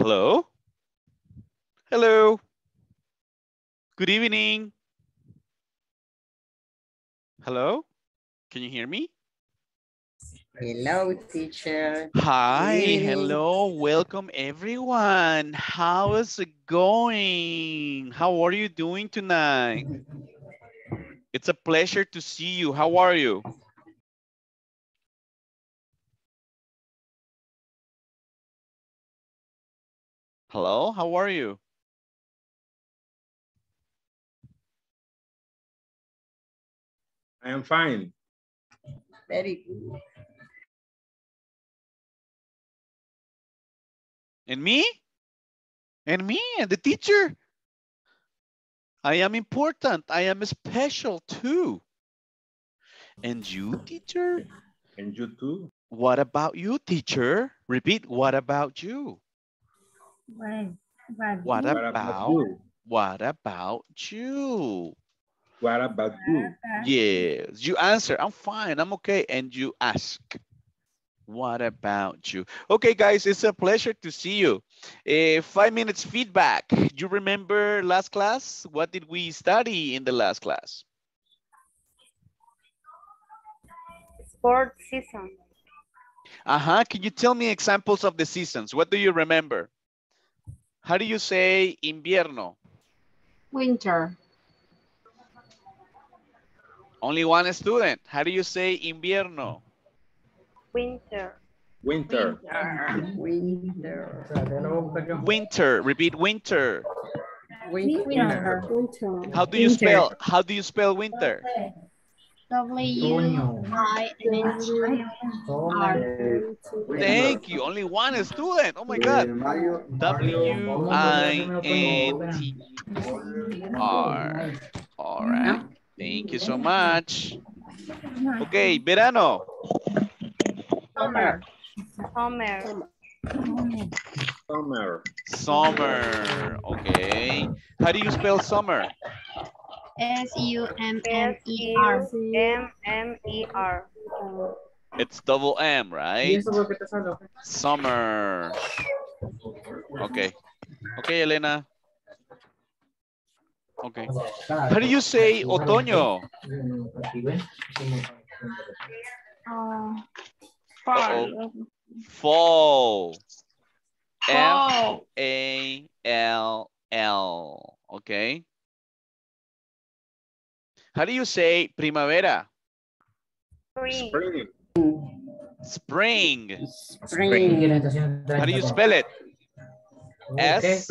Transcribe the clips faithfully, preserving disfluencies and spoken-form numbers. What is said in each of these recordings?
Hello? Hello? Good evening. Hello? Can you hear me? Hello, teacher. Hi, hey. Hello, welcome everyone. How is it going? How are you doing tonight? It's a pleasure to see you. How are you? Hello, how are you? I am fine. Very good. And me? And me and the teacher? I am important. I am special too. And you, teacher? And you too. What about you, teacher? Repeat, what about you? What, what, what about, about you? What about you? What about you? Yes, you answer. I'm fine. I'm okay. And you ask. What about you? Okay, guys, it's a pleasure to see you. Uh, five minutes feedback. You remember last class? What did we study in the last class? Sport season. Uh-huh. Can you tell me examples of the seasons? What do you remember? How do you say invierno? Winter. Only one student. How do you say invierno? Winter. Winter. Winter. Winter. Winter. Repeat winter. Winter. Winter. Winter. How do you winter. spell? How do you spell winter? W I N T E R. Thank you. Only one student. Oh my God. W I N T E R. All right. Thank you so much. Okay, verano. Summer. Summer. Summer. Summer. Okay. How do you spell summer? S U M M E R. M M E R. It's double M, right? Summer. Okay. Okay, Elena. Okay. How do you say otoño? Uh, Uh-oh. Fall. Fall. F A L L. Okay. How do you say primavera? Spring. Spring. Spring. Spring. How do you spell it? S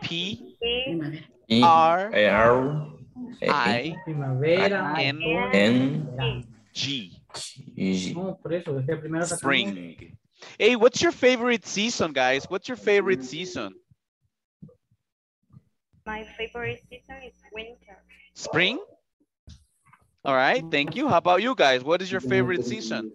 P R I N G. Spring. Hey, what's your favorite season, guys? What's your favorite season? My favorite season is winter. Spring? All right, thank you. How about you guys? What is your favorite season?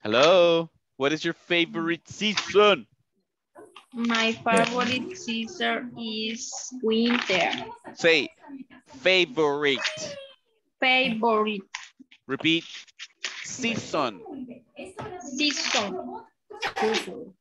Hello? What is your favorite season? My favorite season is winter. Say favorite. Favorite. Repeat. Season. Season. Season.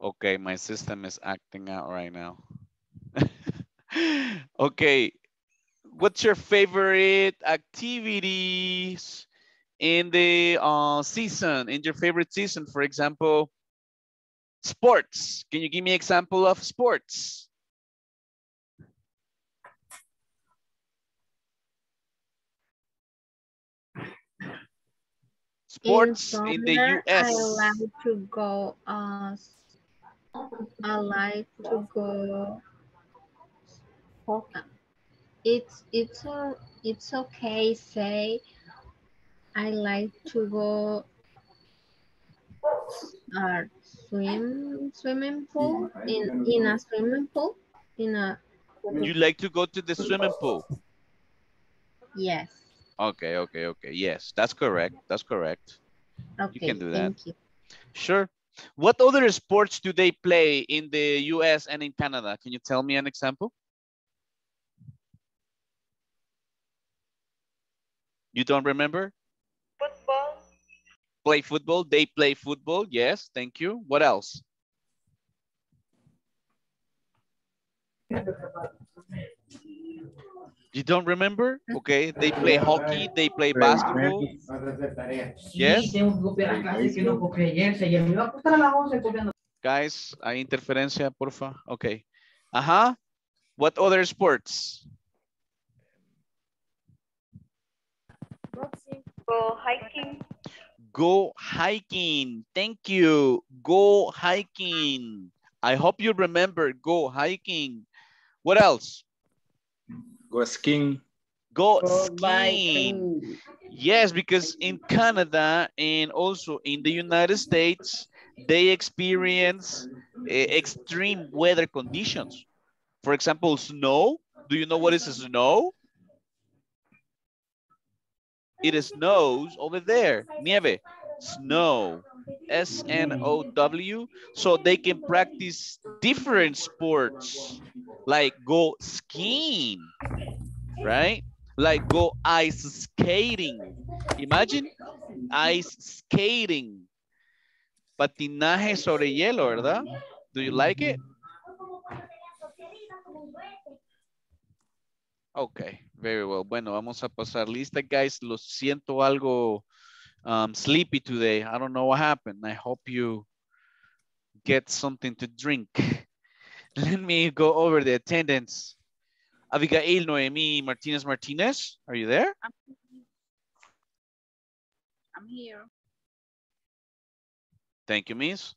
Okay, my system is acting out right now. Okay, what's your favorite activities in the uh, season, in your favorite season? For example, sports. Can you give me an example of sports? Sports in, summer, in the U S. I like to go, uh, I like to go. It's it's a, it's okay. Say, I like to go uh, swim swimming pool in in a swimming pool in a. You like to go to the swimming pool? Yes. Okay, okay, okay. Yes, that's correct. That's correct. Okay, you can do that. Thank you. Sure. What other sports do they play in the U S and in Canada? Can you tell me an example? You don't remember? Football. Play football. They play football. Yes, thank you. What else? You don't remember? Okay, they play hockey, they play basketball. Yes. Guys, hay interferencia, porfa. Okay. Ajá. What other sports? Go hiking. Go hiking. Thank you. Go hiking. I hope you remember. Go hiking. What else? Go skiing. Go, Go skiing. Biking. Yes, because in Canada and also in the United States, they experience uh, extreme weather conditions. For example, snow. Do you know what is snow? It snows over there. Nieve. Snow. S N O W. So they can practice different sports, like go skiing, right? Like go ice skating. Imagine ice skating. Patinaje sobre hielo, ¿verdad? Do you like it? Okay, very well. Bueno, vamos a pasar lista, guys. Lo siento algo um, sleepy today. I don't know what happened. I hope you get something to drink. Let me go over the attendance. Abigail, Noemi, Martinez, Martinez, are you there? I'm here. Thank you, miss.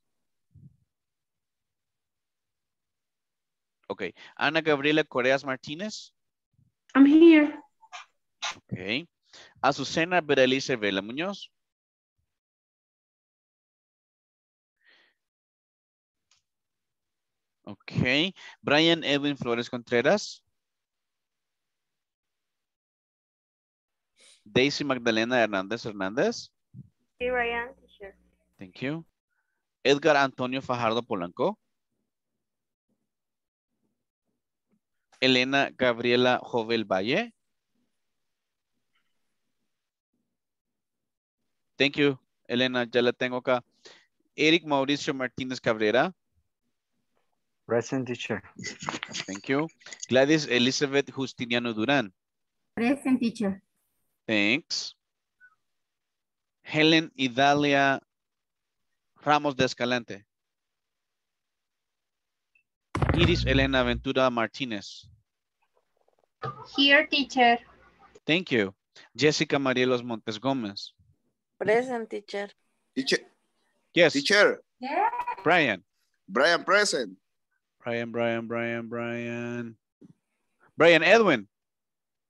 Okay, Ana Gabriela Correas Martinez. I'm here. Okay. Azucena Berelice Vela Muñoz. Okay. Brian Edwin Flores Contreras. Daisy Magdalena Hernandez Hernandez. Here I am, teacher. Thank you. Edgar Antonio Fajardo Polanco. Elena Gabriela Jovel Valle. Thank you, Elena. Ya la tengo acá. Eric Mauricio Martínez Cabrera. Present, teacher. Thank you. Gladys Elizabeth Justiniano Durán. Present, teacher. Thanks. Helen Idalia Ramos de Escalante. Iris Elena Ventura Martinez. Here, teacher. Thank you. Jessica Marielos Montes Gomez. Present, teacher. Teacher. Yes. Teacher. Yeah. Brian. Brian, present. Brian, Brian, Brian, Brian. Brian Edwin.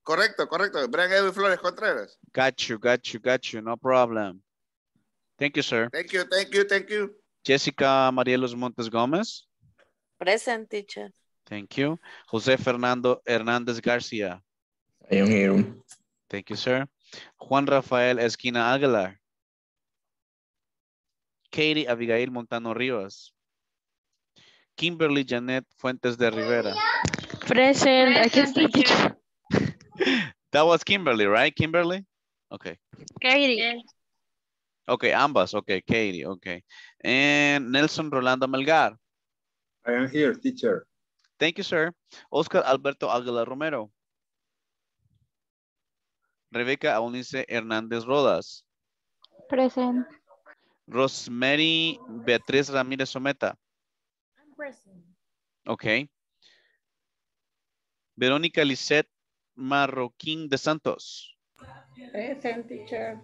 Correcto, correcto. Brian Edwin Flores Contreras. Got you, got you, got you. No problem. Thank you, sir. Thank you, thank you, thank you. Jessica Marielos Montes Gomez. Present, teacher. Thank you. Jose Fernando Hernandez Garcia. I am here. Thank you, sir. Juan Rafael Esquina Aguilar. Katie Abigail Montano Rivas. Kimberly Janet Fuentes de Rivera. Present. I can speak. That was Kimberly, right? Kimberly? Okay. Katie. Okay, ambas. Okay, Katie. Okay. And Nelson Rolando Melgar. I am here, teacher. Thank you, sir. Oscar Alberto Aguilar Romero. Rebeca Aunice Hernández Rodas. Present. Rosemary Beatriz Ramírez Someta. I'm present. Okay. Verónica Lisette Marroquín de Santos. Present, teacher.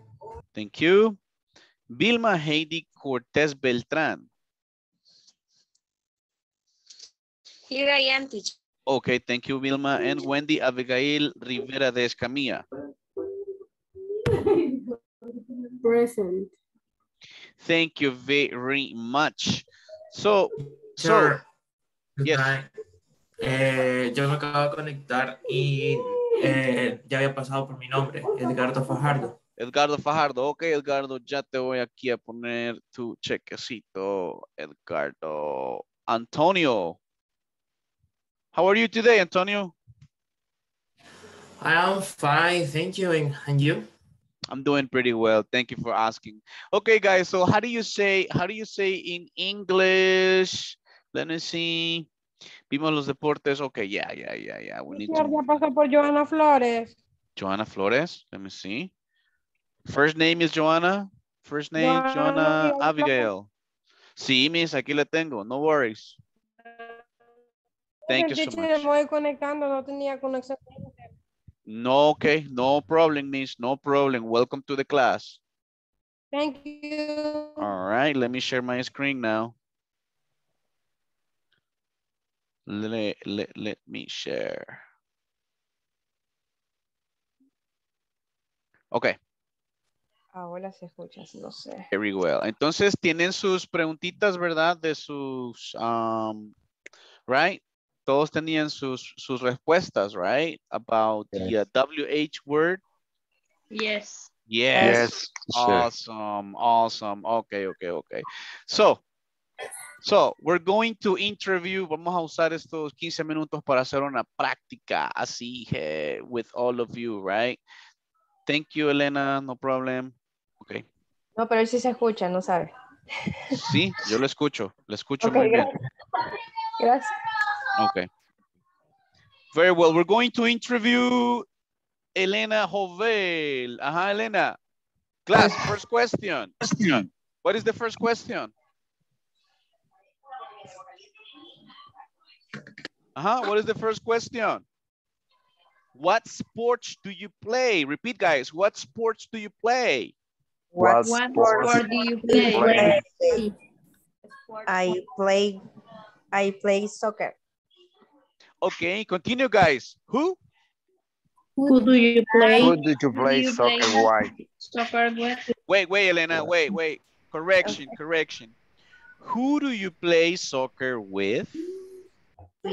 Thank you. Vilma Heidi Cortés Beltrán. Here I am, teacher. Okay, thank you, Vilma. And Wendy Abigail Rivera de Escamilla. Present. Thank you very much. So, sir. Sure. Yes. Eh, yo me acabo de conectar y eh, ya había pasado por mi nombre, Edgardo Fajardo. Edgardo Fajardo. Ok, Edgardo, ya te voy aquí a poner tu chequecito, Edgardo. Antonio. How are you today, Antonio? I'm fine, thank you. And you? I'm doing pretty well. Thank you for asking. Okay, guys. So how do you say, how do you say in English? Let me see. Vimos los deportes. Okay, yeah, yeah, yeah, yeah. We need to... Ya pasó por Joana Flores. Joana Flores. Let me see. First name is Joana. First name, Joana, Joana Abigail. Sí, miss, aquí la tengo. No worries. Thank you so much. Voy conectando. No tenía conexión. No, okay. No problem, miss. No problem. Welcome to the class. Thank you. All right. Let me share my screen now. Let, let, let me share. Okay. Ahora se escucha, no sé. Very well. Entonces tienen sus preguntitas, ¿verdad? De sus, um, right? Todos tenían sus, sus respuestas, right? About yes. the uh, W H word? Yes. Yes. Yes. Awesome. Awesome. Okay, okay, okay. So, so we're going to interview. Vamos a usar estos quince minutos para hacer una práctica así uh, with all of you, right? Thank you, Elena. No problem. Okay. No, pero él sí se escucha, no sabe. Sí, yo lo escucho. Lo escucho okay, muy gracias. bien. Gracias. Okay. Very well. We're going to interview Elena Jovel. Aha, Elena. Class, first question. Question. What is the first question? Aha, what is the first question? What sports do you play? Repeat, guys. What sports do you play? What, what sport, sport do you play? play? I play I play soccer. Okay, continue, guys. Who? Who do you play? Who do you play, do you soccer, play why? soccer with? Wait, wait, Elena, wait, wait. Correction, okay. correction. Who do you play soccer with? Who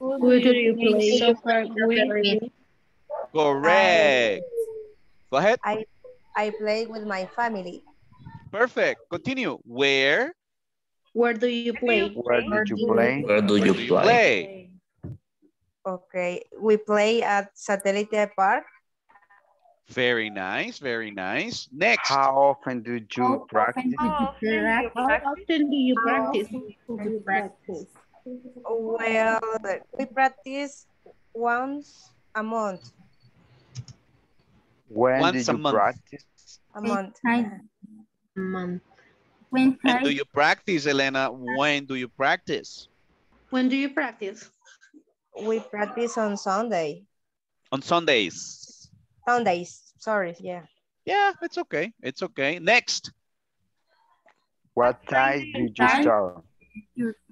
do you play soccer with? Correct. Go ahead. I, I play with my family. Perfect. Continue. Where? Where do you play? Where do you play? Where do you play? Okay, we play at Satellite Park. Very nice, very nice. Next. How often do you practice? How often do you practice? Well, we practice once a month. When once did you month. practice? A month. A month. When and do you practice, Elena? When do you practice? When do you practice? We practice on Sunday. On Sundays. Sundays, sorry, yeah. Yeah, it's okay, it's okay. Next. What time did you start?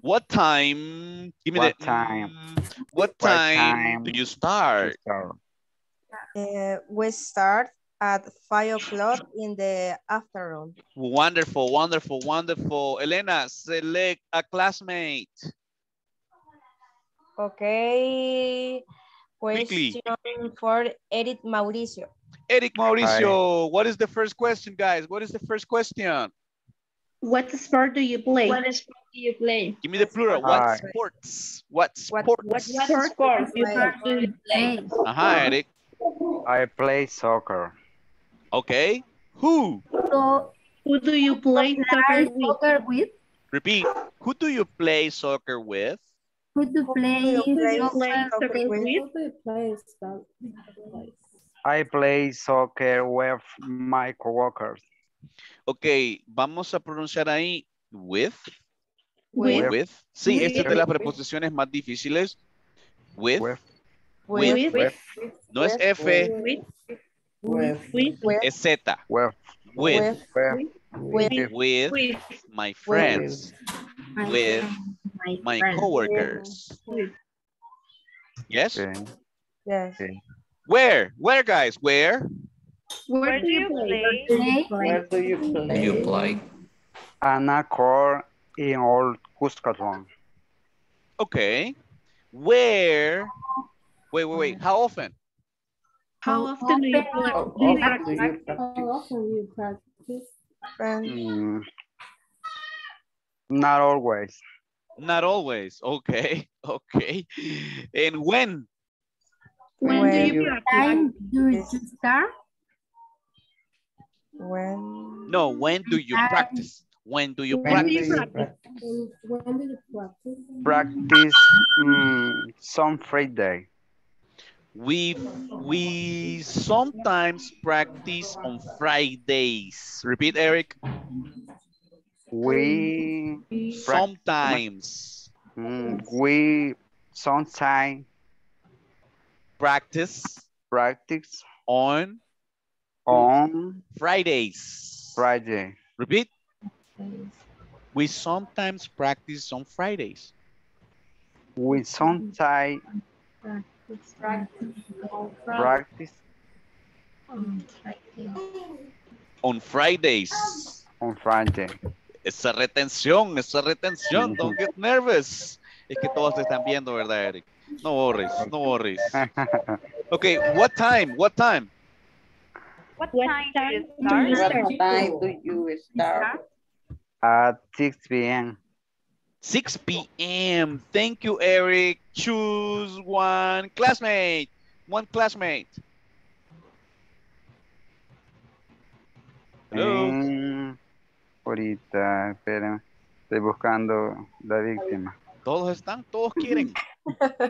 What time? Give me what the time. What time, what time do you start? Uh, we start at five o'clock in the afternoon. Wonderful, wonderful, wonderful. Elena, select a classmate. Okay. Question Quickly. for Eric Mauricio. Eric Mauricio, Hi. what is the first question, guys? What is the first question? What sport do you play? What sport do you play? Give me the plural. What Hi. sports? What sports? What, what, what sports sport do you play? play? Uh -huh, Eric. I play soccer. Okay. Who? So, who do you play soccer with? soccer with? Repeat. Who do you play soccer with? Who do you play, who do you play soccer, soccer with? with? I play soccer with my coworkers. Okay, vamos a pronunciar ahí with. With. with. Sí, esta es de las preposiciones más difíciles. With. with. With, with, with, no with, es F, with, with, with, with, es Z, with, with, with, with, with my friends, with, with my, my coworkers. With. Yes? Okay. Yes. Okay. Where? Where, guys? Where? Where do you play? Where do you play? Where do you play? Ana Cor in Old Cuscatlán. Okay. Where? Wait, wait, wait. How often? How often do you practice? How often do you practice French? Mm, not always. Not always. Okay. Okay. And when? When, when do you, you practice? When do you start? When? No, when do you practice? When do you when practice? Do you practice? When do you practice? Practice mm, some Friday. We we sometimes practice on Fridays. Repeat, Eric. We sometimes mm, we sometimes practice practice on on Fridays. Friday. Repeat. We sometimes practice on Fridays. We sometimes practice, practice, on, practice. On, on Fridays. On Friday. Esa retención, esa retención. Mm-hmm. Don't get nervous. Es que todos te están viendo, ¿verdad, Eric? No worries, no worries. Okay, what time? What time? What time do you start? What time do you start? At six p m six p m Thank you, Eric. Choose one classmate. One classmate. Hello. Um, ahorita, espera. Estoy buscando la víctima. Todos están, todos quieren.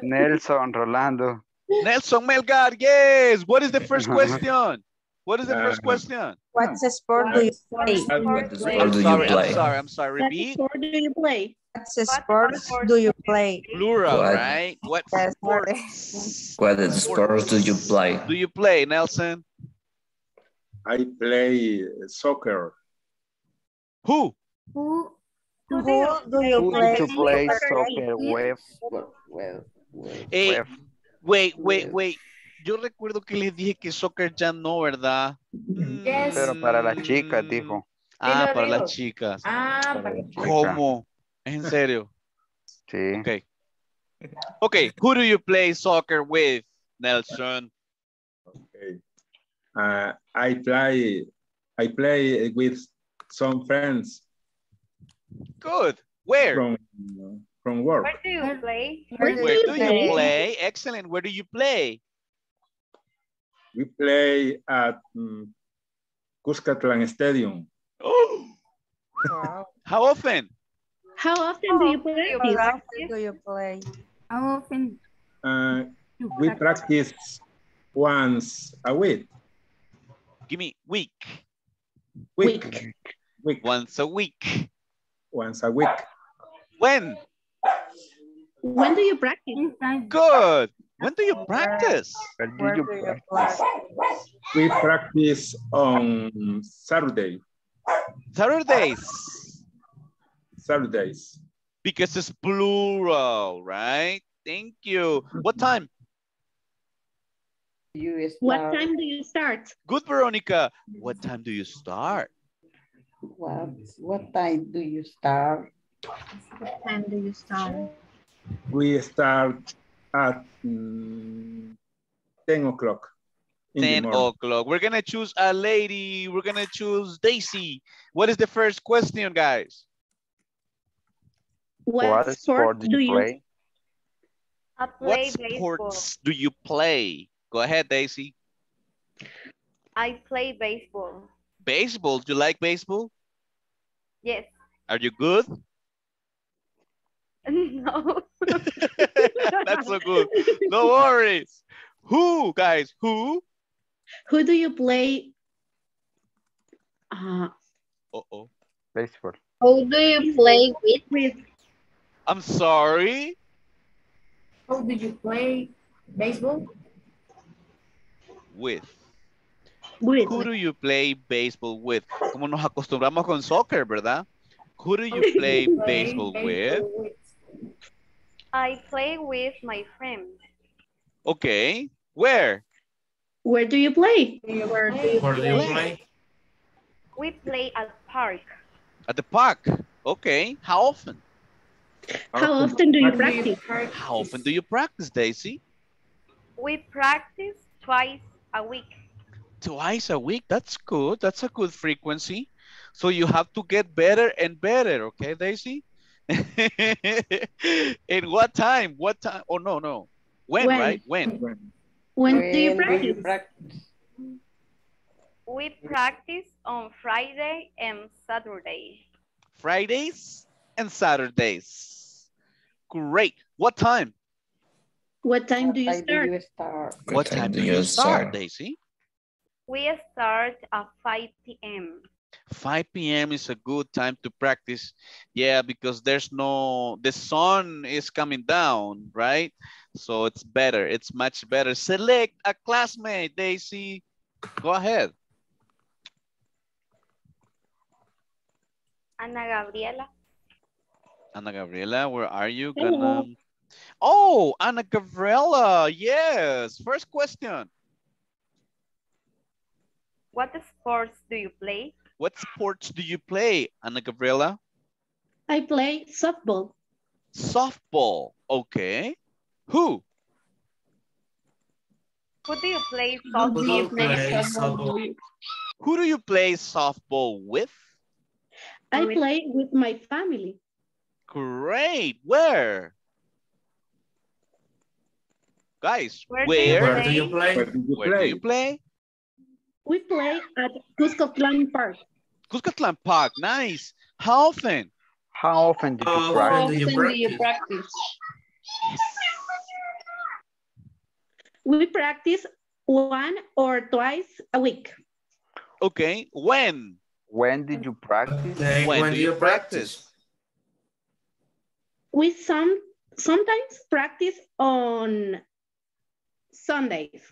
Nelson, Rolando. Nelson Melgar, yes. What is the first question? What is the first question? What sport do you play? What sport do you play? I'm sorry, I'm sorry. Repeat. What sport do you play? What sports do you play? Plural, right? What sports? What sports do you play? Do you play, Nelson? I play soccer. Who? Who? Who do you play? Who do you play soccer with? Hey, wait, wait, wait. Yo recuerdo que les dije que soccer ya no, ¿verdad? Yes. Pero para las chicas, dijo. Ah, para las chicas. Ah, para las chicas. ¿Cómo? ¿Es en serio? Sí. Okay. Okay, who do you play soccer with, Nelson? Okay. Uh, I play I play with some friends. Good. Where? From, from work. Where do you play? Where, Where do you play? play? Excellent. Where do you play? We play at um, Cuscatlán Stadium. Oh! Wow. How often? How often do you play? How often do you play? How often? Uh, we practice once a week. Give me week. Week. Week. Week. Once a week. Once a week. When? When do you practice? Good. When do you practice? Where do you practice? We practice on Saturday. Saturdays. Saturdays. Because it's plural, right? Thank you. What time? You start. What time do you start? Good, Veronica. What time do you start? What, what time do you start? What time do you start? We start at um, ten o'clock. ten o'clock. We're going to choose a lady. We're going to choose Daisy. What is the first question, guys? What, what sport, sport do you play? I play what baseball. Sports do you play? Go ahead, Daisy. I play baseball. Baseball? Do you like baseball? Yes. Are you good? No. That's so good. No worries. Who, guys? Who? Who do you play? Uh oh. Baseball. Who do you play with? with? I'm sorry. Who do you play baseball with? With. Who do you play baseball with? Como nos acostumbramos con soccer, ¿verdad? Who do you play baseball with? I play with my friends. Okay. Where? Where do you play? Where do you, Where play? Do you play? We play at the park. At the park? Okay. How often? How often do you practice? How often do you practice, Daisy? We practice twice a week. Twice a week, that's good. That's a good frequency. So you have to get better and better, okay, Daisy? At what time? What time? Oh, no, no. When, when? right? When? When? When do you practice? practice? We practice on Friday and Saturday. Fridays and Saturdays. Great. What time? What time do you start? What time do you start, Daisy? We start at five p m five p m is a good time to practice. Yeah, because there's no, the sun is coming down, right? So it's better. It's much better. Select a classmate, Daisy. Go ahead. Ana Gabriela. Ana Gabriela, where are you? Gonna... Oh, Ana Gabriela. Yes. First question. What sports do you play? What sports do you play, Ana Gabriela? I play softball. Softball. Okay. Who? Who do you play softball, do you play play softball? softball with? Who do you play softball with? I with... play with my family. Great. Where? Guys, where? Where, where do you play? Where do you play? Where do you play? We play at Cuscatlán Park. Cuscatlán Park, nice. How often? How often do you, How often do you practice? Do you practice? Yes. We practice one or twice a week. Okay, when? When did you practice? When, when do you practice? We some sometimes practice on Sundays.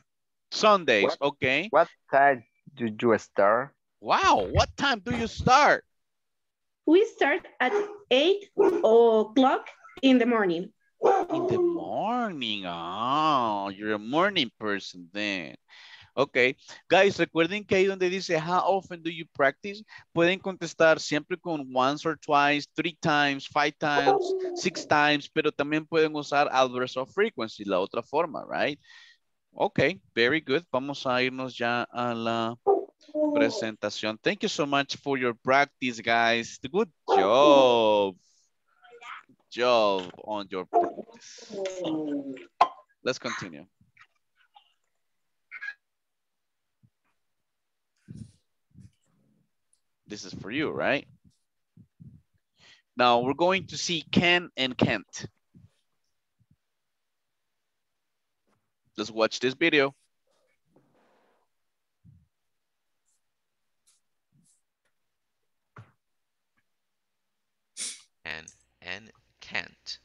Sundays, what, okay. What time do you start? Wow, what time do you start? We start at eight o'clock in the morning. In the morning, oh, you're a morning person then. Ok, guys, recuerden que ahí donde dice how often do you practice, pueden contestar siempre con once or twice, three times, five times, six times, pero también pueden usar adverbs of frequency, la otra forma, right? Okay, very good. Vamos a irnos ya a la presentación. Thank you so much for your practice, guys. Good job. Good job on your practice. Let's continue. This is for you, right? Now we're going to see can and can't. Let's watch this video. Can and can't.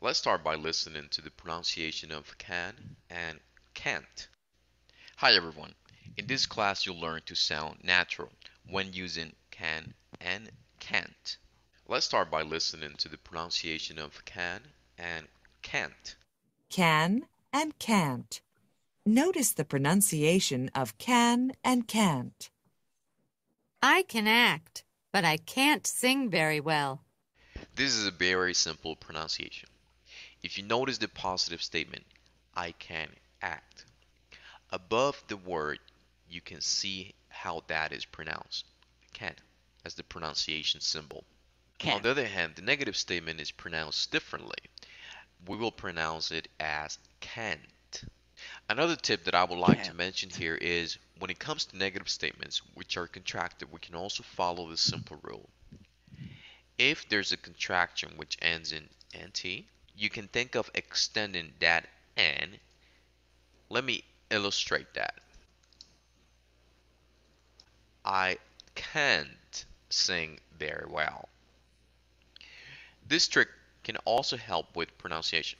Let's start by listening to the pronunciation of can and can't. Hi everyone. In this class you'll learn to sound natural when using can and can't. Let's start by listening to the pronunciation of can and can't. Can and can't. Notice the pronunciation of can and can't. I can act, but I can't sing very well. This is a very simple pronunciation. If you notice the positive statement, I can act, above the word, you can see how that is pronounced. Can, as the pronunciation symbol. Can. On the other hand, the negative statement is pronounced differently. We will pronounce it as can't. Another tip that I would like can't. to mention here is when it comes to negative statements which are contracted, we can also follow the simple rule. If there's a contraction which ends in N T, you can think of extending that N. Let me illustrate that. I can't sing very well. This trick can also help with pronunciation.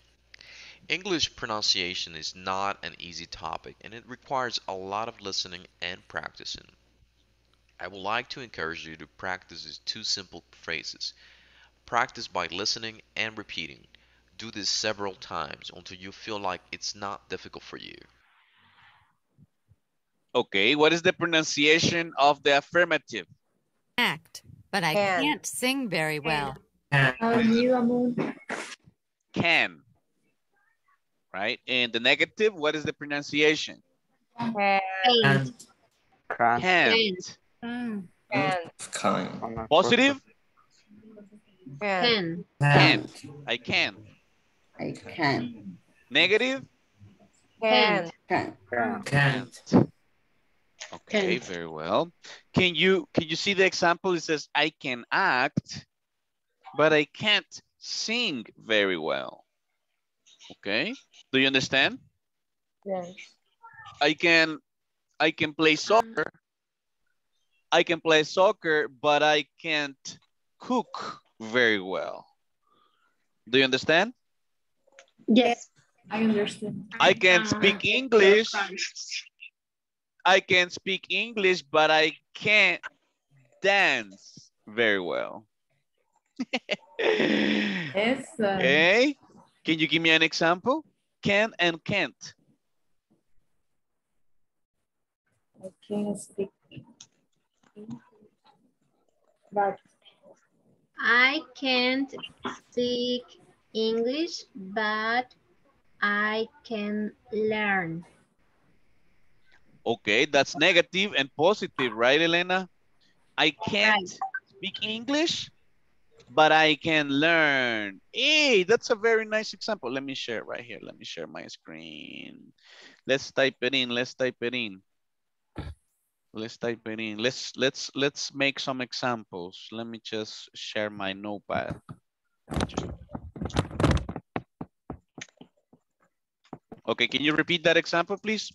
English pronunciation is not an easy topic and it requires a lot of listening and practicing. I would like to encourage you to practice these two simple phrases. Practice by listening and repeating. Do this several times until you feel like it's not difficult for you. Okay, what is the pronunciation of the affirmative? Act, but I can. can't sing very well. Can, right? And the negative, what is the pronunciation? Hand. Hand. Hand. Hand. Hand. Hand. Hand. Positive? Can. Can. I can. I can. Negative? Can. Can. Can. Okay, very well. Can you can you see the example? It says I can act, but I can't sing very well. Okay. Do you understand? Yes. I can I can play soccer. I can play soccer, but I can't cook very well. Do you understand? Yes, I understand. I can speak English. I can speak English, but I can't dance very well. Yes. Okay. Can you give me an example? Can and can't. I can speak English, but I can't speak English, but I can learn. Okay, that's negative and positive, right, Elena? I can't right. speak English, but I can learn. Hey, that's a very nice example. Let me share right here. Let me share my screen. Let's type it in. Let's type it in. Let's type it in. Let's let's let's make some examples. Let me just share my notepad. Okay, can you repeat that example, please?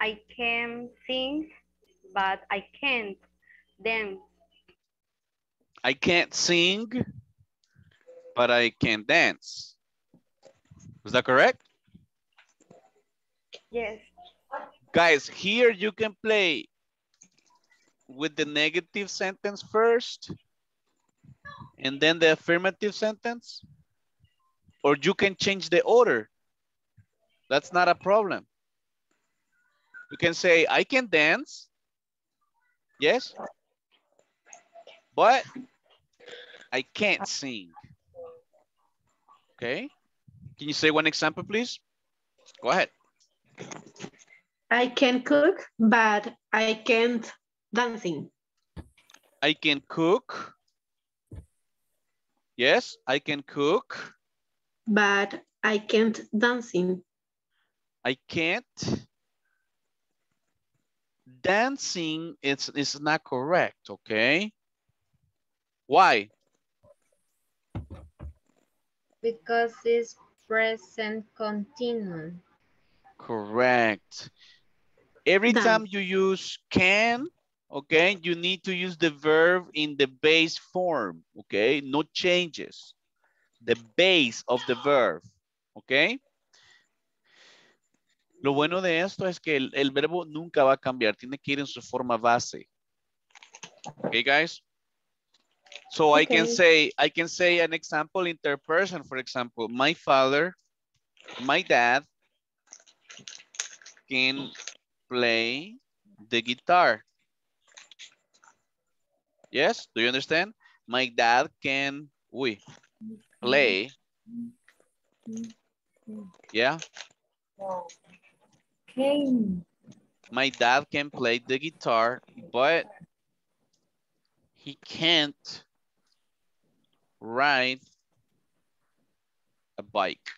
I can sing, but I can't dance. I can't sing, but I can dance. Is that correct? Yes. Guys, here you can play with the negative sentence first and then the affirmative sentence, or you can change the order. That's not a problem. You can say, I can dance, yes, but I can't sing. Okay. Can you say one example, please? Go ahead. I can cook, but I can't dancing. I can cook. Yes, I can cook. But I can't dancing. I can't. Dancing is, is not correct, okay? Why? Because it's present continuous. Correct. Every Dance. time you use can, okay, you need to use the verb in the base form, okay? No changes. The base of the verb, okay? Lo bueno de esto es que el, el verbo nunca va a cambiar. Tiene que ir en su forma base. Okay, guys? So okay. I can say, I can say an example in third person, for example, my father, my dad, can play the guitar. Yes, do you understand? My dad can we play. Yeah. Okay. My dad can play the guitar, but he can't ride a bike.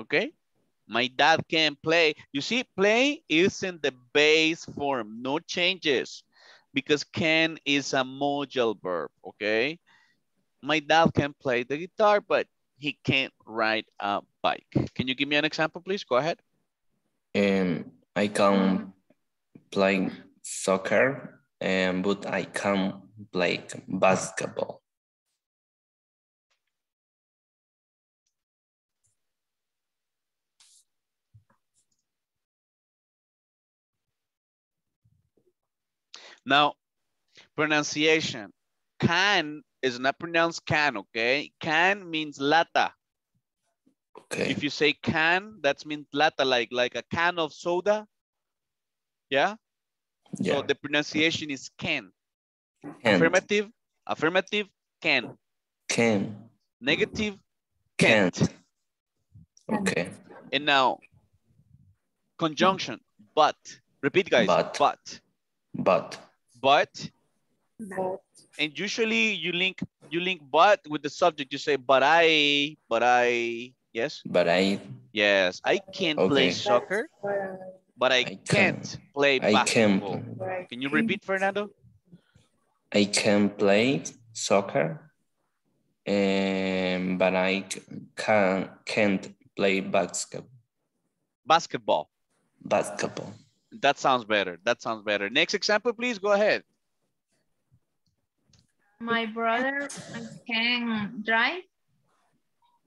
Okay? My dad can play. You see, play is in the base form, no changes, because can is a modal verb, okay? My dad can play the guitar, but he can't ride a bike. Can you give me an example, please? Go ahead. Um, I can play soccer, um, but I can't play basketball. Now, pronunciation. Can is not pronounced can, okay? Can means lata. Okay. If you say can, that means lata, like, like a can of soda. Yeah? Yeah. So the pronunciation is can. Can. Affirmative, affirmative, can. Can. Negative, can't. Can't. Okay. And now, conjunction, but. Repeat, guys, but. But. But. But. But. And usually you link you link but with the subject. You say, but I, but I, yes? But I. Yes, I can't okay. play soccer, but I, I can't can. play basketball. I can. can you repeat, Fernando? I can play soccer, um, but I can, can't play basketball. Basketball. Basketball. That sounds better. That sounds better. Next example, please. Go ahead. My brother can drive.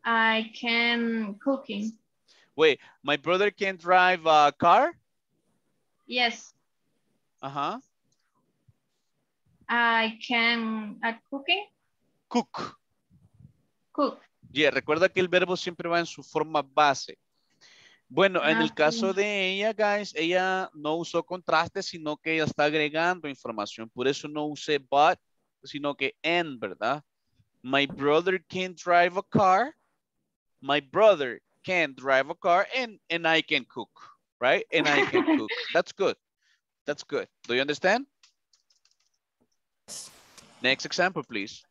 I can cooking. Wait, my brother can drive a car? Yes. Uh-huh. I can uh, cooking. Cook. Cook. Yeah, recuerda que el verbo siempre va en su forma base. Bueno, en el caso de ella, guys, ella no usó contraste, sino que ella está agregando información. Por eso no usé but, sino que and, ¿verdad? My brother can drive a car. My brother can drive a car and, and I can cook, right? And I can cook. That's good. That's good. Do you understand? Next example, please.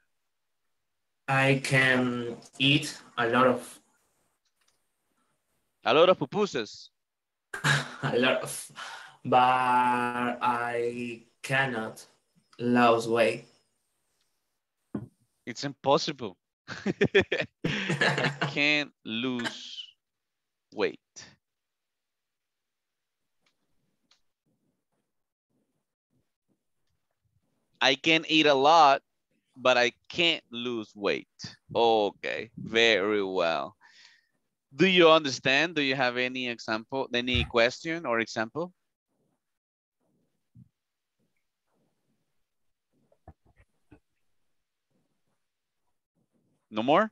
I can eat a lot of A lot of pupusas. A lot of, but I cannot lose weight. It's impossible. I can't lose weight. I can eat a lot, but I can't lose weight. Okay, very well. Do you understand? Do you have any example, any question or example? No more?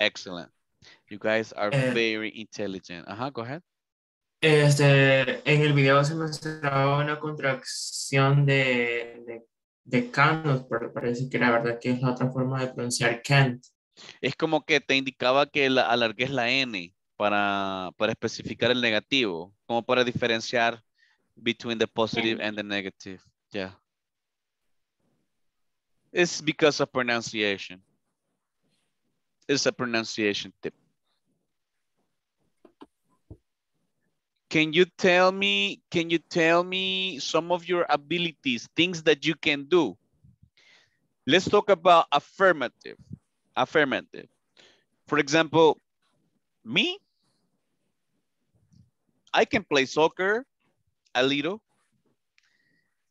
Excellent. You guys are eh, very intelligent. Uh-huh, go ahead. Este, en el video se mostraba una contracción de, de, de cannot, pero parece que la verdad que es la otra forma de pronunciar can't. Es como que te indicaba que la, alargues la N para, para especificar el negativo, como para diferenciar between the positive and the negative. Yeah. It's because of pronunciation. It's a pronunciation tip. Can you tell me, can you tell me some of your abilities, things that you can do? Let's talk about affirmative. Affirmative. For example, me, I can play soccer a little.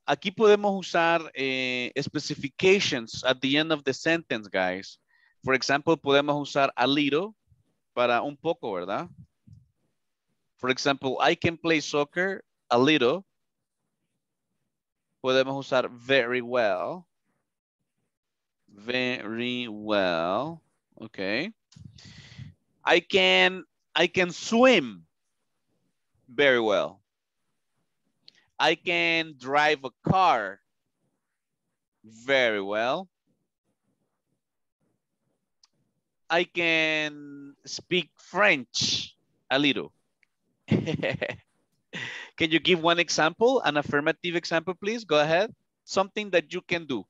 Aquí podemos usar eh, specifications at the end of the sentence, guys. For example, podemos usar a little para un poco, ¿verdad? For example, I can play soccer a little. Podemos usar very well. Very well. Okay. I can I can swim very well. I can drive a car very well. I can speak French a little. Can you give one example, an affirmative example, please? Go ahead. Something that you can do.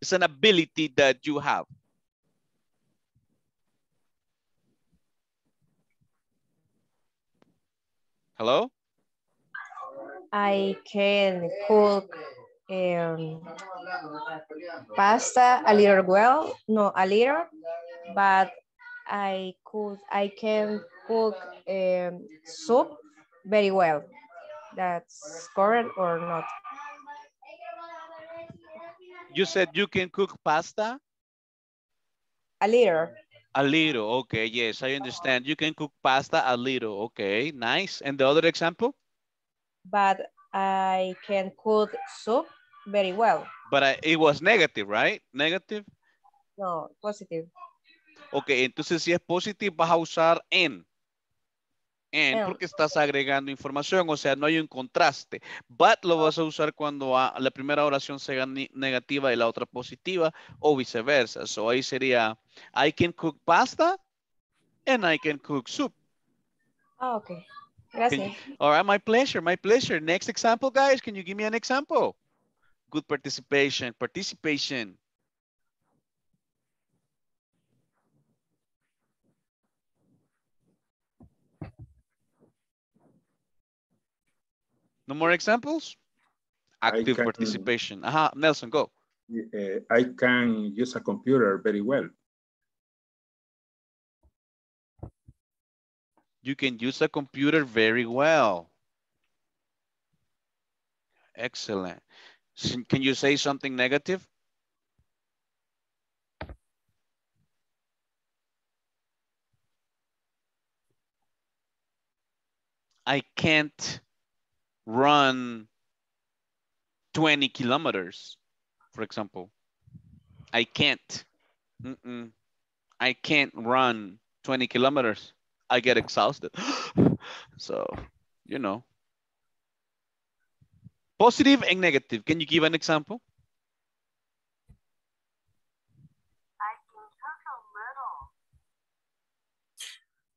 It's an ability that you have. Hello? I can cook um, pasta a little well, no, a little, but I could, I can cook um, soup very well. That's correct or not? You said you can cook pasta? A little. A little, okay, yes, I understand. You can cook pasta a little, okay, nice. And the other example? But I can cook soup very well. But I, it was negative, right? Negative? No, positive. Okay, entonces si es positive vas a usar en. En, porque estás agregando información, o sea, no hay un contraste. But lo vas a usar cuando a, la primera oración sea negativa y la otra positiva, o viceversa. So ahí sería, I can cook pasta and I can cook soup. Oh, okay. Gracias. You, all right, my pleasure, my pleasure. Next example, guys, can you give me an example? Good participation, participation. No more examples? Active can, participation. Aha, Nelson, go. Uh, I can use a computer very well. You can use a computer very well. Excellent. Can you say something negative? I can't run twenty kilometers, for example. I can't. Mm-mm. I can't run twenty kilometers. I get exhausted. So, you know. Positive and negative. Can you give an example?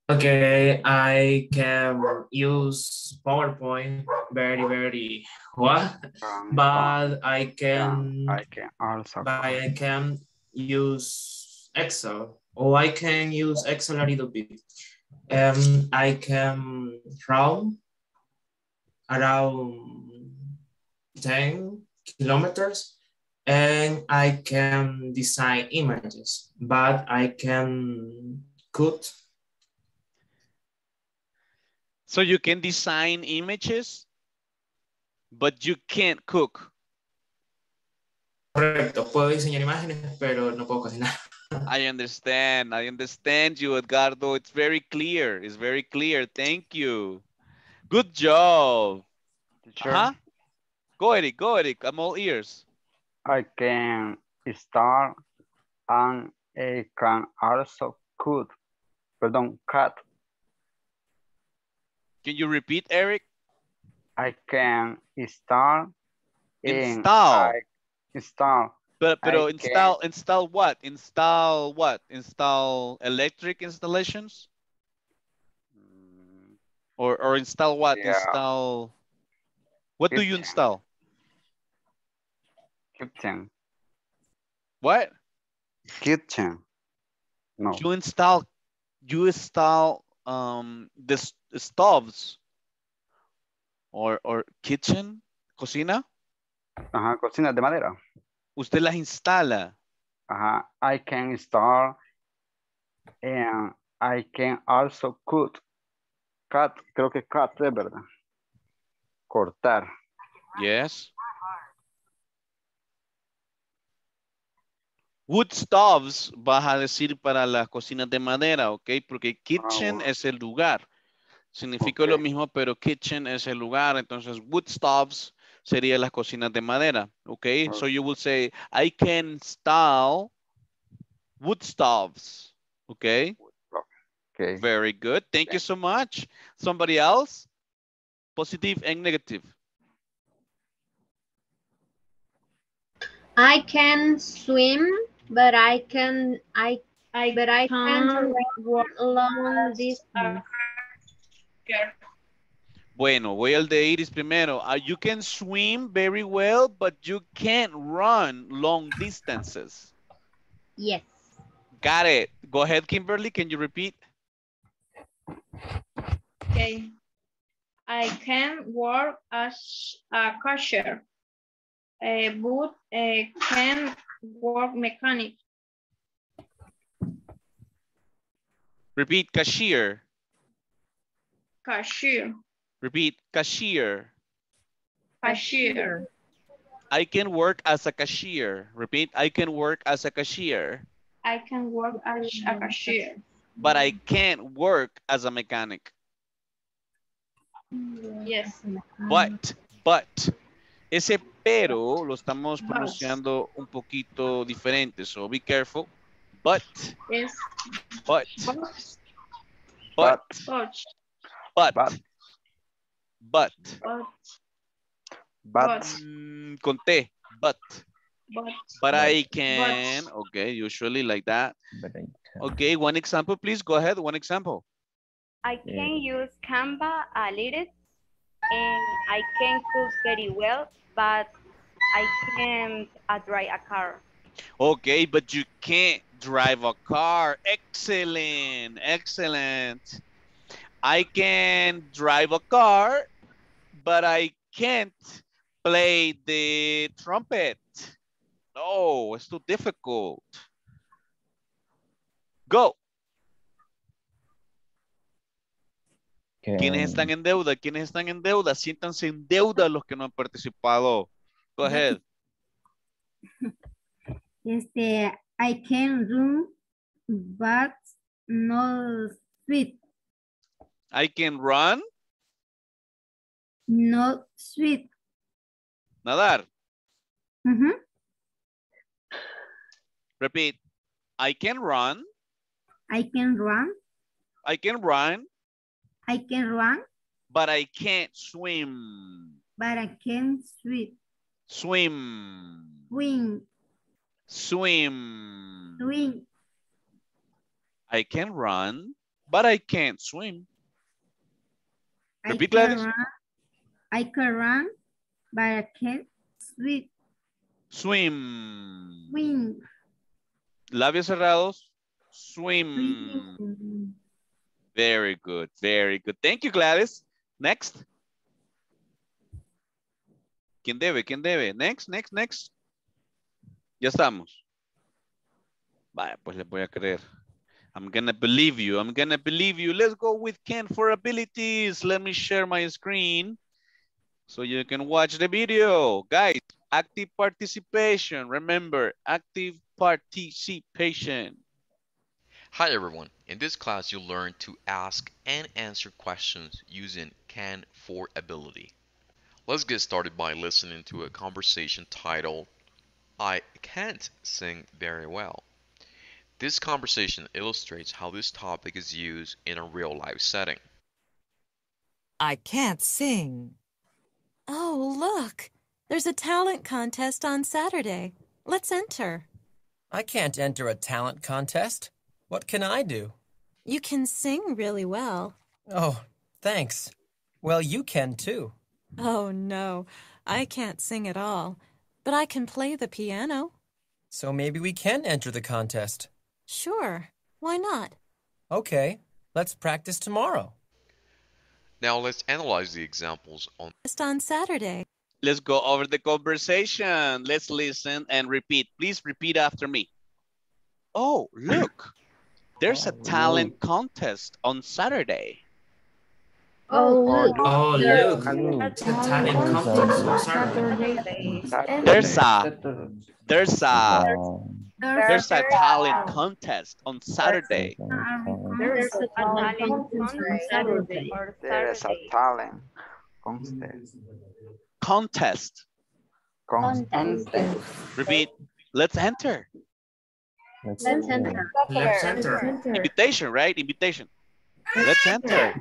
I can cook a little. Okay, I can use PowerPoint very, very well, but I can, I can also but I can use Excel, or I can use Excel a little bit. Um, I can draw around ten kilometers, and I can design images, but I can cut. So you can design images, but you can't cook. Correcto, puedo diseñar imágenes, pero no puedo cocinar. I understand. I understand you, Edgardo. It's very clear. It's very clear. Thank you. Good job. Sure. Uh-huh. Go, Eric. Go, Eric. I'm all ears. I can start and I can also cook. Pardon, cut. Can you repeat, Eric? I can start. Install. I install. But pero install can. install what? Install what? Install electric installations? Or or install what? Yeah. Install what kitchen. Do you install? Kitchen. What? Kitchen. No. You install you install um the stoves or or kitchen, cocina? Ajá, cocina de madera. Usted las instala. Uh-huh. I can install and I can also cut. Cut, creo que cut, de verdad. Cortar. Yes. Wood stoves vas a decir para las cocinas de madera, ¿ok? Porque kitchen, ah, bueno, es el lugar. Significa, okay, lo mismo, pero kitchen es el lugar. Entonces, wood stoves sería las cocinas de madera, okay? Okay? So you will say, I can install wood stoves, okay? Okay. Very good, thank okay. you so much. Somebody else? Positive and negative. I can swim, but I can, I, I but I can't walk along this park. Bueno, voy al de Iris primero. Uh, you can swim very well, but you can't run long distances. Yes. Got it. Go ahead, Kimberly. Can you repeat? Okay. I can work as a cashier, uh, but I can't work mechanic. Repeat, cashier. Cashier. Repeat, cashier. Cashier. I can work as a cashier. Repeat, I can work as a cashier. I can work as a cashier. But I can't work as a mechanic. Yes. But, but. Ese pero lo estamos pronunciando un poquito diferente, so be careful. But. Yes. But. But. But. But. But. But. But. But. But. Mm, con T. But. But. But I can. But. Okay, usually like that. But I can. Okay, one example, please. Go ahead, one example. I can yeah. use Canva a little, and I can cook very well, but I can't uh, drive a car. Okay, but you can't drive a car. Excellent, excellent. I can drive a car, but I can't play the trumpet. No, it's too difficult. Go. Okay. ¿Quiénes están en deuda? ¿Quiénes están en deuda? Siéntanse en deuda los que no han participado. Go ahead. Este, I can run, but no sweet. I can run. No sweet. Nadar. Mm-hmm. Repeat. I can run. I can run. I can run. I can run. But I can't swim. But I can swim. Swim. Swim. Swim. Swim. I can run, but I can't swim. Repeat, I can run. I can run, but I can't swim. Swim. Swim. Labios cerrados. Swim. Swim. Very good, very good. Thank you, Gladys. Next. ¿Quién debe? ¿Quién debe? Next, next, next. Ya estamos. Vaya, pues les voy a creer. I'm gonna believe you. I'm gonna believe you. Let's go with Ken for abilities. Let me share my screen so you can watch the video. Guys, active participation. Remember, active participation. Hi everyone, in this class you'll learn to ask and answer questions using can for ability. Let's get started by listening to a conversation titled, I can't sing very well. This conversation illustrates how this topic is used in a real life setting. I can't sing. Oh look, there's a talent contest on Saturday. Let's enter. I can't enter a talent contest. What can I do? You can sing really well. Oh, thanks. Well, you can too. Oh, no. I can't sing at all, but I can play the piano. So maybe we can enter the contest. Sure. Why not? Okay. Let's practice tomorrow. Now let's analyze the examples on, on Saturday. Let's go over the conversation. Let's listen and repeat. Please repeat after me. Oh, look. There's a talent contest on Saturday. Oh, look. Oh, look. There's a talent contest on Saturday. There's a, there's a, there's a talent contest on Saturday. There's a talent contest. Contest. Contest. Repeat. Let's enter. Let's, Let's enter. Let's enter. Invitation, right? Invitation. Let's enter.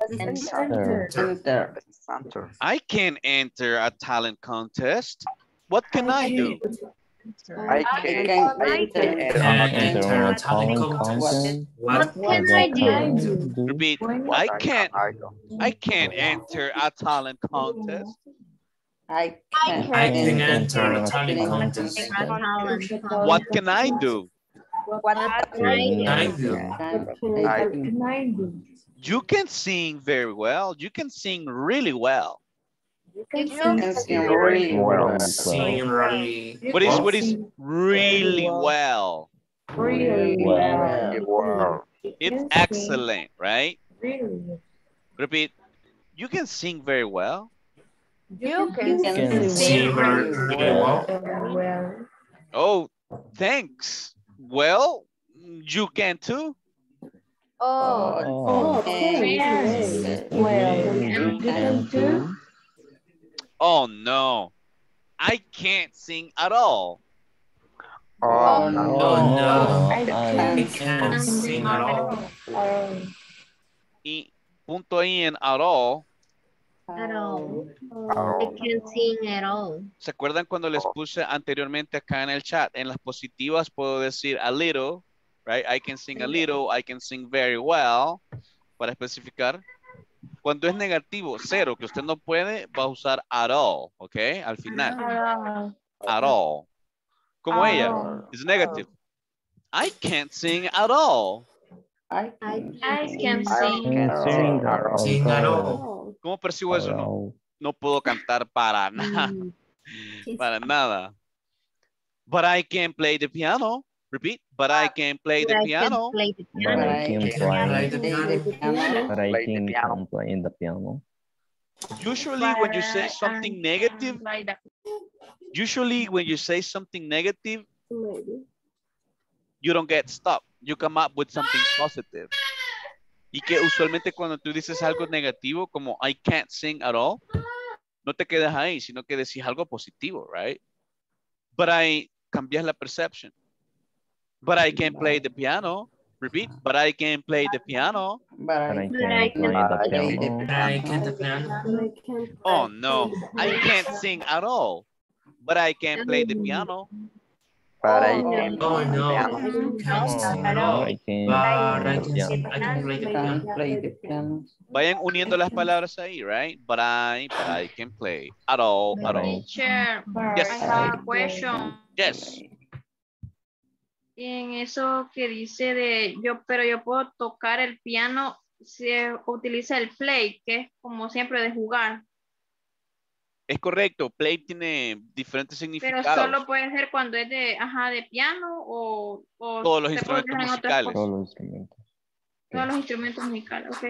Let's enter. Enter. Enter. I can enter a talent contest. What can I, I do? I can, I can enter, enter, enter a talent contest. What, what can I do? Repeat. I can't. I can't enter a talent contest. I can, I can enter, enter a talent contest. What can I do? What can I do? I do. You can sing very well. You can sing really well. You can, you can sing really well. Sing really. What is what is really well? Really well. It's excellent, right? Really. Repeat. You can sing very well. You can, you can sing very well. well. Oh, thanks. Well, you can too. Oh, oh thanks. thanks. Well, you can too. Oh no, I can't sing at all. Oh no, oh, no. I can't, I can't sing, sing at all. all. Y punto ahí en at all. At all. I can't sing at all. ¿Se acuerdan cuando les puse anteriormente acá en el chat? En las positivas puedo decir a little, right? I can sing a little, I can sing very well, para especificar. Cuando es negativo, cero, que usted no puede, va a usar at all, ¿ok? Al final. At all. Como at ella. All. It's negative. I can't sing at all. I can't, I can't sing, I can't sing at all. Sing at all. ¿Cómo percibo eso? No, no puedo cantar para nada. Para nada. But I can play the piano. Repeat. But I can play the piano. But I can play the piano. But I can play the piano. Usually when you say something negative, usually when you say something negative, you don't get stopped. You come up with something positive. Y que usualmente cuando tú dices algo negativo, como I can't sing at all, no te quedas ahí, sino que decís algo positivo, right? But I, cambias la perception. But I can play the piano. Repeat. But I can play the piano. But I can play the piano. Oh no, I can't sing at all. But I can play the piano. But I can. Oh no, I can play the piano. Vayan uniendo las palabras ahí, right? But I, but I can play at all, at all. Yes. I have a question. Yes. En eso que dice de yo, pero yo puedo tocar el piano, se utiliza el play, que es como siempre de jugar. Es correcto, play tiene diferentes significados. Pero solo puede ser cuando es de, ajá, de piano o... o todos los instrumentos musicales. Todos los instrumentos. Todos los instrumentos musicales, ok.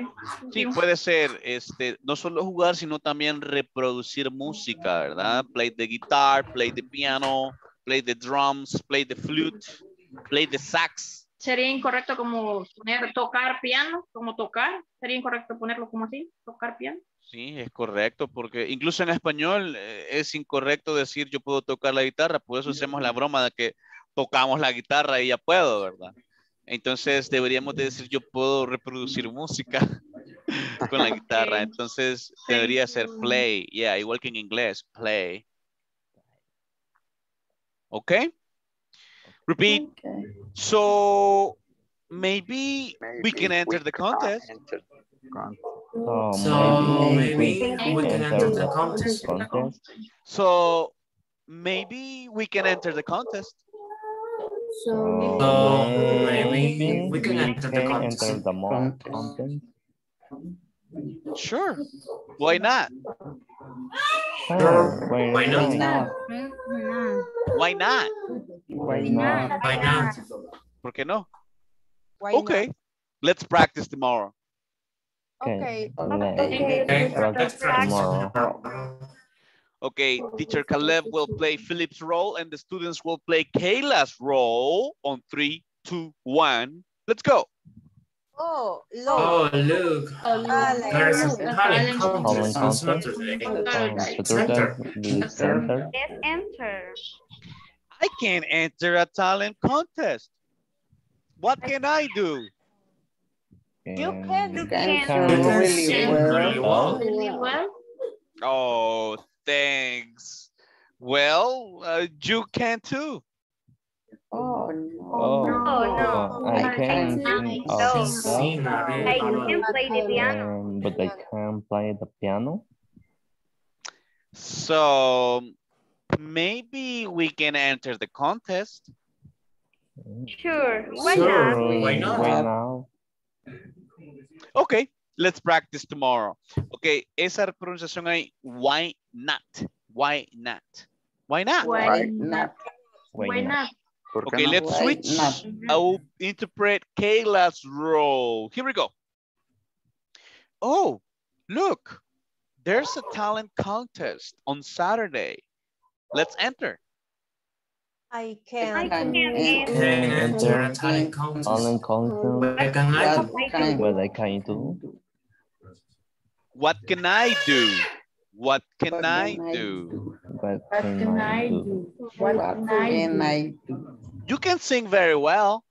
Sí, puede ser, este, no solo jugar, sino también reproducir música, ¿verdad? Play the guitar, play the piano, play the drums, play the flute. Play the sax. ¿Sería incorrecto como poner, tocar piano? ¿Como tocar? ¿Sería incorrecto ponerlo como así? ¿Tocar piano? Sí, es correcto, porque incluso en español es incorrecto decir yo puedo tocar la guitarra, por eso hacemos la broma de que tocamos la guitarra y ya puedo, ¿verdad? Entonces deberíamos de decir yo puedo reproducir música con la guitarra, entonces debería ser play, yeah, igual que en inglés, play. ¿Ok? Repeat. Okay. So maybe, maybe we can enter we the contest. Enter the contest. So, so maybe, maybe we can enter the contest. contest. So maybe we can enter the contest. So, so maybe we can enter the contest. Enter the contest. Sure. Why not? Sure. Why, Why not? not? Why not? Why not? Why not? ¿Por qué no? Why okay, not? Let's practice tomorrow. Okay. Okay. Okay. Let's practice tomorrow. Okay, teacher Caleb will play Philip's role and the students will play Kayla's role on three, two, one. Let's go. Oh, look. Oh, look. Oh, look. There's a talent contest on Saturday. Let's enter. I can't enter a talent contest. What can I do? You can do really well. Really well. Oh, thanks. Well, uh, you can too. Oh no. Oh, no. no. I can't sing. No. I can play the piano. Um, but I can play the piano. So maybe we can enter the contest. Sure. Why not? Why not? Why not? Okay, let's practice tomorrow. Okay, esa pronunciación ahí, why not? Why not? Why not? Why not? Why not? Okay, let's switch. I will interpret Kayla's role. Here we go. Oh, look, there's a talent contest on Saturday. Let's enter. I can. I can, I can enter a talent contest. Talent contest. What can I do? What can I do? What can I do? What can I do? What can I do? What can I do? You can sing very well.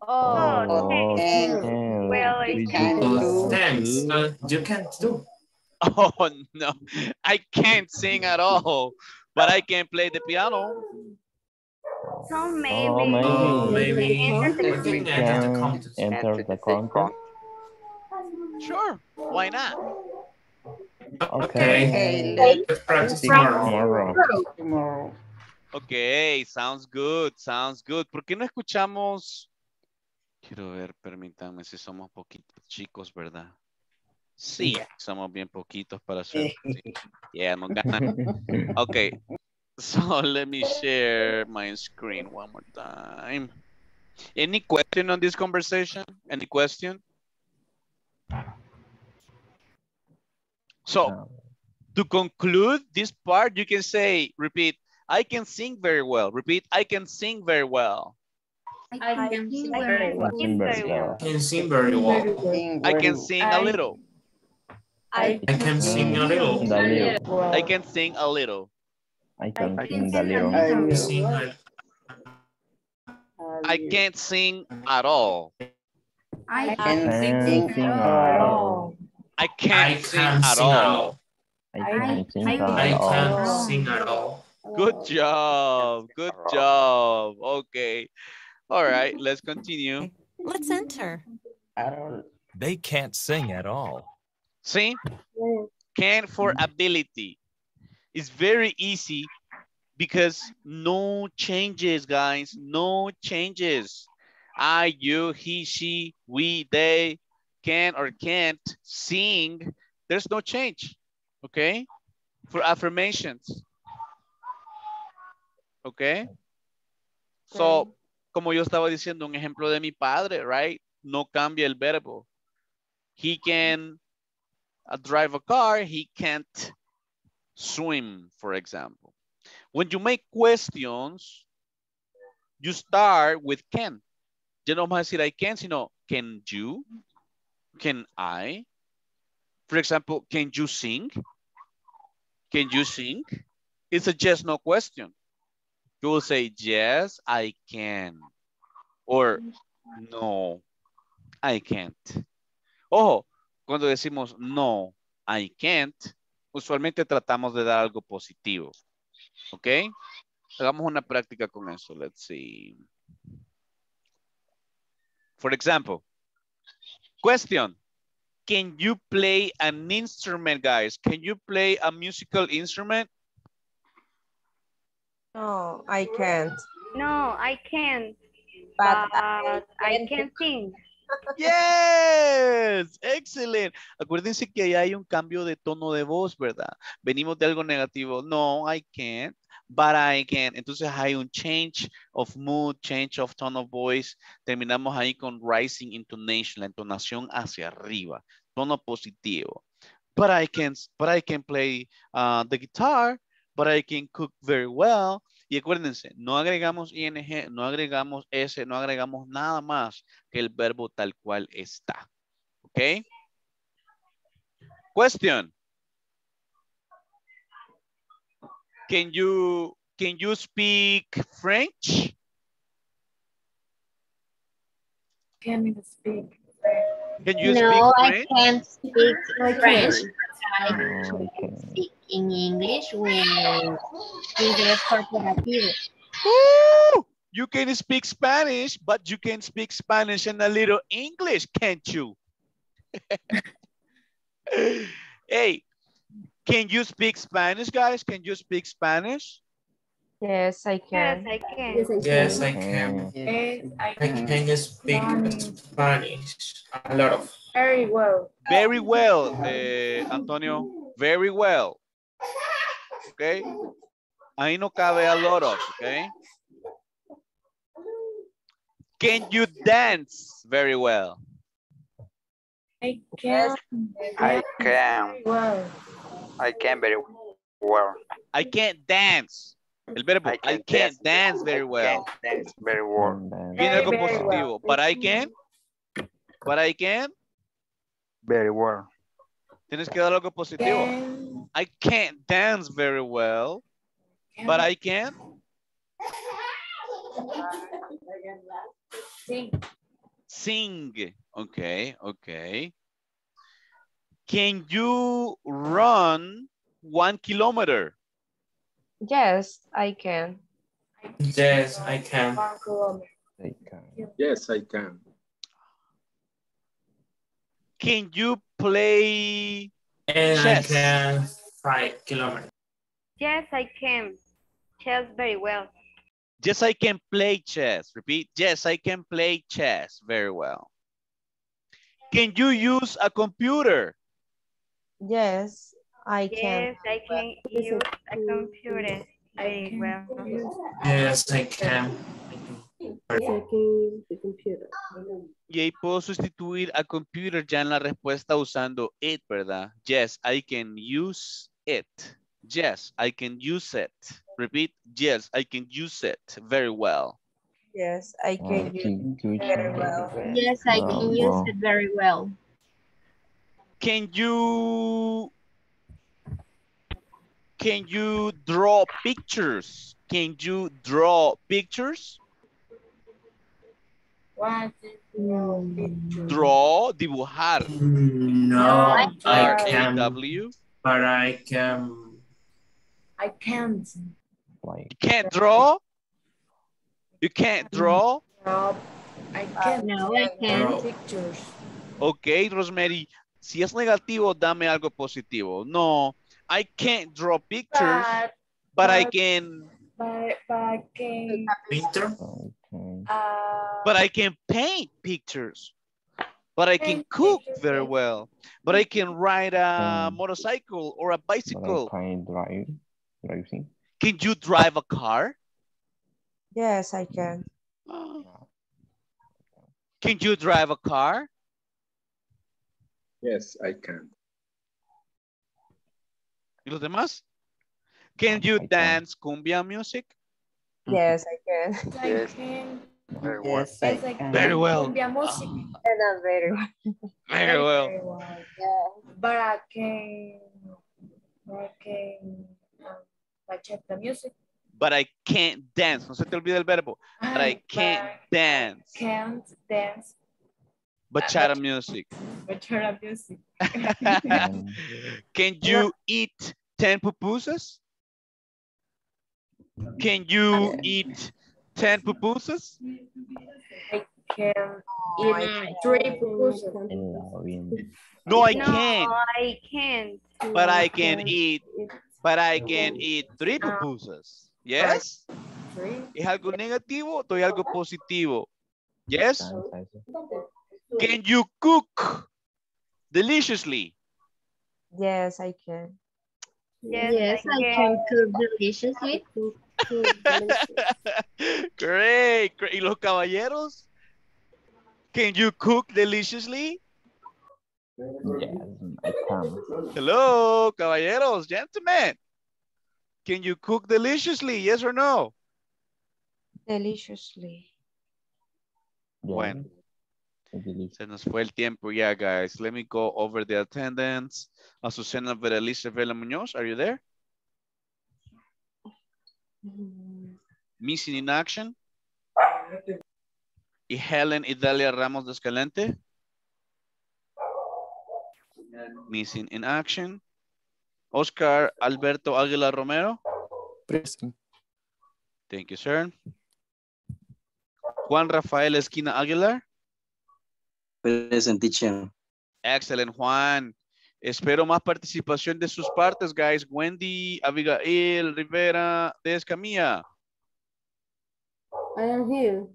Oh, oh thanks. Well, I can do. Thanks. Uh, you can't do. Oh no, I can't sing at all, but I can play the piano. So maybe, oh, maybe. Oh, maybe. We can enter the contest. Enter the contest. Sure, why not? Okay. Okay. Let's practice tomorrow. Tomorrow. Tomorrow. Okay, sounds good, sounds good. ¿Por qué no escuchamos? Quiero ver, permítanme, si somos poquitos chicos, ¿verdad? Sí, yeah. Somos bien poquitos para hacer. Sí. Yeah, no ganan. Okay, so let me share my screen one more time. Any question on this conversation? Any question? So, to conclude this part, you can say, repeat, I can sing very well. Repeat, I can sing very well. I can sing very well. I can sing very well. I can sing a little. I can sing a little. I can sing a little. I can sing a little. I can't sing at all. I can't sing at all. I can't sing at all. I can't sing at all. Good job. Good job. Okay. All right, let's continue. Let's enter. They can't sing at all. See? Can for ability. It's very easy because no changes, guys. No changes. I, you, he, she, we, they can or can't sing. There's no change. Okay? For affirmations. Okay? So, como yo estaba diciendo, un ejemplo de mi padre, right? No cambia el verbo. He can uh, drive a car. He can't swim, for example. When you make questions, you start with can. Ya no vamos a decir I can, sino can you? Can I? For example, can you sing? Can you sing? It's a yes, no question. You will say, yes, I can. Or, no, I can't. Ojo, cuando decimos, no, I can't, usualmente tratamos de dar algo positivo. ¿Ok? Hagamos una práctica con eso. Let's see. For example, question. Can you play an instrument, guys? Can you play a musical instrument? No, I can't. No, I can't. But, but I can sing. Yes, excellent. Acuérdense que ahí hay un cambio de tono de voz, ¿verdad? Venimos de algo negativo. No, I can't, but I can. Entonces hay un change of mood, change of tone of voice. Terminamos ahí con rising intonation, la entonación hacia arriba, tono positivo. But I can, but I can play uh, the guitar. But I can cook very well. Y acuérdense, no agregamos ing, no agregamos s, no agregamos nada más que el verbo tal cual está. ¿Ok? Question. Can you, can you speak French? Can you speak French? Can you no, speak French? I can't speak French. I can speak in English with Ingles Corporativo. Ooh, you can speak Spanish, but you can speak Spanish and a little English, can't you? Hey, can you speak Spanish, guys? Can you speak Spanish? Yes, I can. Yes, I can. Yes, I can. Yes, I can. Can you speak Spanish? A lot of. Very well. Very well, eh, Antonio. Very well. Okay. Ahí no cabe a lot of, okay. Can you dance very well? I can. I can. I can very well. I can't dance. El verbo, I can't, I can't dance, dance very well. I can't dance very well. Viene algo positivo. But I can. But I can. Very well. Tienes que dar algo positivo. Can. I can't dance very well, can. But I can. Sing. Sing. Okay, okay. Can you run one kilometer? Yes, I can. Yes, I can. I can. Yes, I can. can you play and chess? I can five kilometers. Yes, I can. Chess very well. Yes, I can play chess. Repeat. Yes, I can play chess very well. Can you use a computer? Yes, I can. Yes, I can use a computer very well. Yes, I can. Yes, I can use the computer. Y ahí puedo sustituir a computer ya en la respuesta usando it, ¿verdad? Yes, I can use it. Yes, I can use it. Repeat. Yes, I can use it very well. Yes, I can use it very well. Yes, I can use it very well. Can you can you draw pictures? Can you draw pictures? What is no picture? Draw, dibujar. No, I can't. But I can. I can't. Like, you can't draw? You can't draw? No, I can't. No, I can't. Pictures. Ok, Rosemary, si es negativo, dame algo positivo. No, I can't draw pictures, but, but, but I can... But, but I can... Painter? Uh, but I can paint pictures. But I can cook very well. But I can ride a motorcycle or a bicycle. But I can drive. Driving. Can you drive a car? Yes, I can. Oh. Can you drive a car? Yes, I can. ¿Y los demás? Can you I dance can. Cumbia music? Yes, I can. Yes, I can. Very well. Yes, I can. Very well. Cumbia music. Oh. Very well. Very well. Very well. Yeah. But I can. I can. I check the music. But I can't dance. No se te olvide el verbo. I, but I can't but dance. Can't dance. Bachata uh, music. Bachata music. Can you yeah. eat ten pupusas? Can you eat ten pupusas? I can eat I three can. pupusas. No, I can't. No, I can't. But I can, I can eat. But I can eat three pupusas. Yes? ¿Es algo negativo? ¿Doy algo positivo? Yes? Can you cook deliciously? Yes, I can. Yes, yes I, can. I can cook deliciously. Great. ¿Y los caballeros? Can you cook deliciously? Yes, I can. Hello, caballeros, gentlemen. Can you cook deliciously? Yes or no? Deliciously. Bueno. Se nos fue el tiempo, yeah, guys. Let me go over the attendance. Azucena Veraliza Vela Muñoz, are you there? Missing in action. Y Helen Idalia Ramos de Escalante. Missing in action. Oscar Alberto Águila Romero. Present. Thank you, sir. Juan Rafael Esquina Aguilar. Present, teacher. Excellent, Juan. Espero más participación de sus partes, guys. Wendy, Abigail, Rivera, de Escamilla. I am here.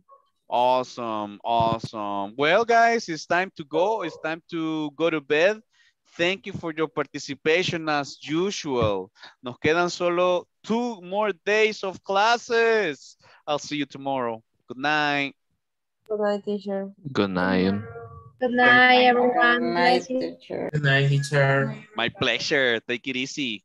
Awesome, awesome. Well, guys, it's time to go. It's time to go to bed. Thank you for your participation as usual. Nos quedan solo two more days of classes. I'll see you tomorrow. Good night. Good night, teacher. Good night. Good night, everyone. Good night, teacher. Good night, teacher. My pleasure. Take it easy.